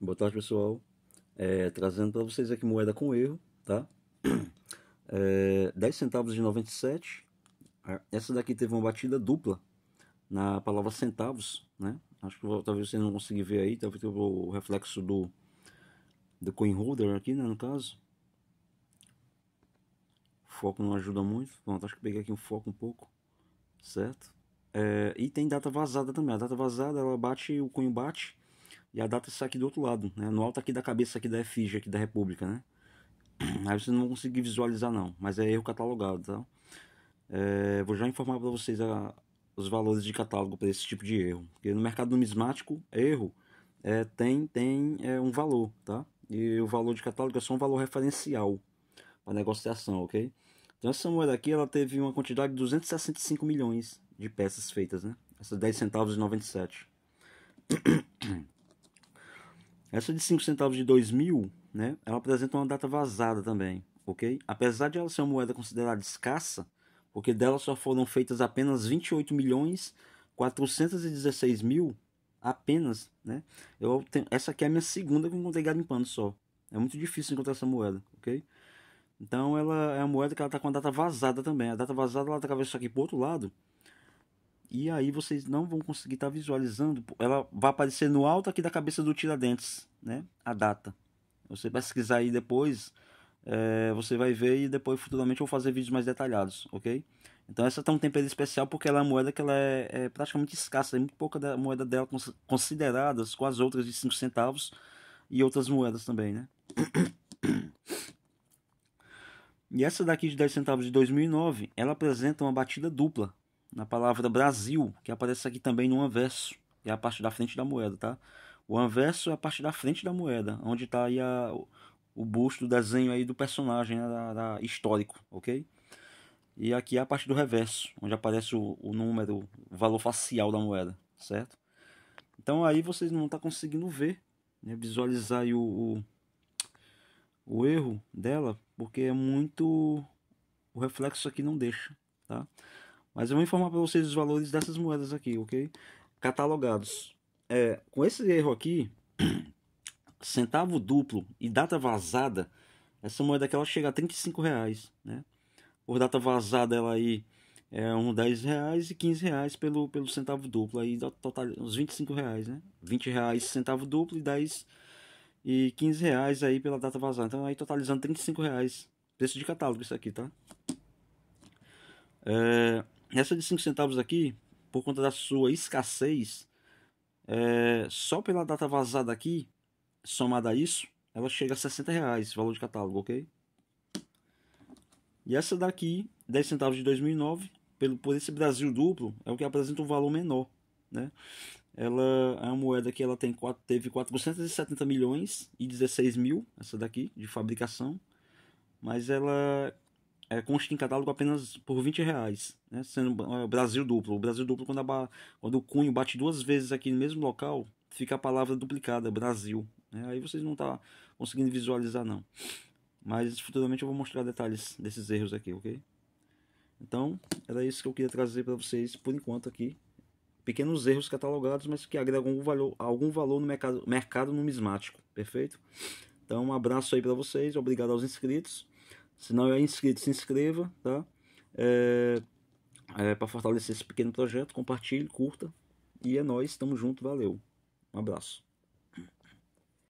Boa tarde, pessoal. Trazendo para vocês aqui moeda com erro, tá? 10 centavos de 97. Essa daqui teve uma batida dupla na palavra centavos, né? Acho que talvez você não consiga ver aí, talvez o reflexo do coin holder aqui, né, no caso. O foco não ajuda muito. Pronto, acho que peguei aqui um foco um pouco, certo? E tem data vazada também. A data vazada, ela bate, o cunho bate e a data sai aqui do outro lado, né? No alto aqui da cabeça aqui da efígie aqui da República, né? Aí você não vai conseguir visualizar não, mas é erro catalogado, tá? Vou já informar para vocês os valores de catálogo para esse tipo de erro, porque no mercado numismático erro tem um valor, tá? E o valor de catálogo é só um valor referencial para negociação, ok? Então essa moeda aqui, ela teve uma quantidade de 265 milhões de peças feitas, né? Essas 10 centavos e 97. Essa de 5 centavos de 2000, né, ela apresenta uma data vazada também, ok? Apesar de ela ser uma moeda considerada escassa, porque dela só foram feitas apenas 28.416.000, apenas, né? Essa aqui é a minha segunda que eu encontrei garimpando só. É muito difícil encontrar essa moeda, ok? Então ela é uma moeda que ela tá com a data vazada também. A data vazada, ela atravessa aqui pro outro lado, e aí vocês não vão conseguir estar visualizando. Ela vai aparecer no alto aqui da cabeça do Tiradentes, né? A data. Você pesquisar aí depois, você vai ver, e depois futuramente eu vou fazer vídeos mais detalhados, ok? Então essa tá um tempero especial porque ela é uma moeda que ela é praticamente escassa. É muito pouca da moeda dela consideradas com as outras de 5 centavos e outras moedas também, né? E essa daqui de 10 centavos de 2009, ela apresenta uma batida dupla na palavra Brasil, que aparece aqui também no anverso, que é a parte da frente da moeda, tá? O anverso é a parte da frente da moeda, onde tá aí o busto, o desenho aí do personagem, né, histórico, ok? E aqui é a parte do reverso, onde aparece o número, o valor facial da moeda, certo? Então aí vocês não tá conseguindo ver, né, visualizar aí o erro dela, porque é muito... o reflexo aqui não deixa, tá? Mas eu vou informar para vocês os valores dessas moedas aqui, ok? Catalogados. Com esse erro aqui, centavo duplo e data vazada, essa moeda aqui, ela chega a R$35, né? Por data vazada, ela aí é uns R$10 e R$15 pelo centavo duplo, aí dá total uns R$25, né? R$20 centavo duplo e R$15 aí pela data vazada. Então aí totalizando R$35, preço de catálogo isso aqui, tá? Essa de 5 centavos aqui, por conta da sua escassez, só pela data vazada aqui, somada a isso, ela chega a R$60, valor de catálogo, ok? E essa daqui, 10 centavos de 2009, por esse Brasil duplo, é o que apresenta um valor menor, né? Ela é uma moeda que ela teve 470 milhões e 16 mil, essa daqui, de fabricação, mas ela... consta em catálogo apenas por R$20, né? Sendo Brasil duplo. O Brasil duplo, quando o cunho bate duas vezes aqui no mesmo local, fica a palavra duplicada, Brasil, né? Aí vocês não tá conseguindo visualizar não, mas futuramente eu vou mostrar detalhes desses erros aqui, ok? Então era isso que eu queria trazer para vocês por enquanto aqui, pequenos erros catalogados, mas que agregam algum valor no mercado numismático, perfeito? Então um abraço aí para vocês, obrigado aos inscritos. Se não é inscrito, se inscreva, tá? Para fortalecer esse pequeno projeto, compartilhe, curta. E é nóis, tamo junto, valeu. Um abraço.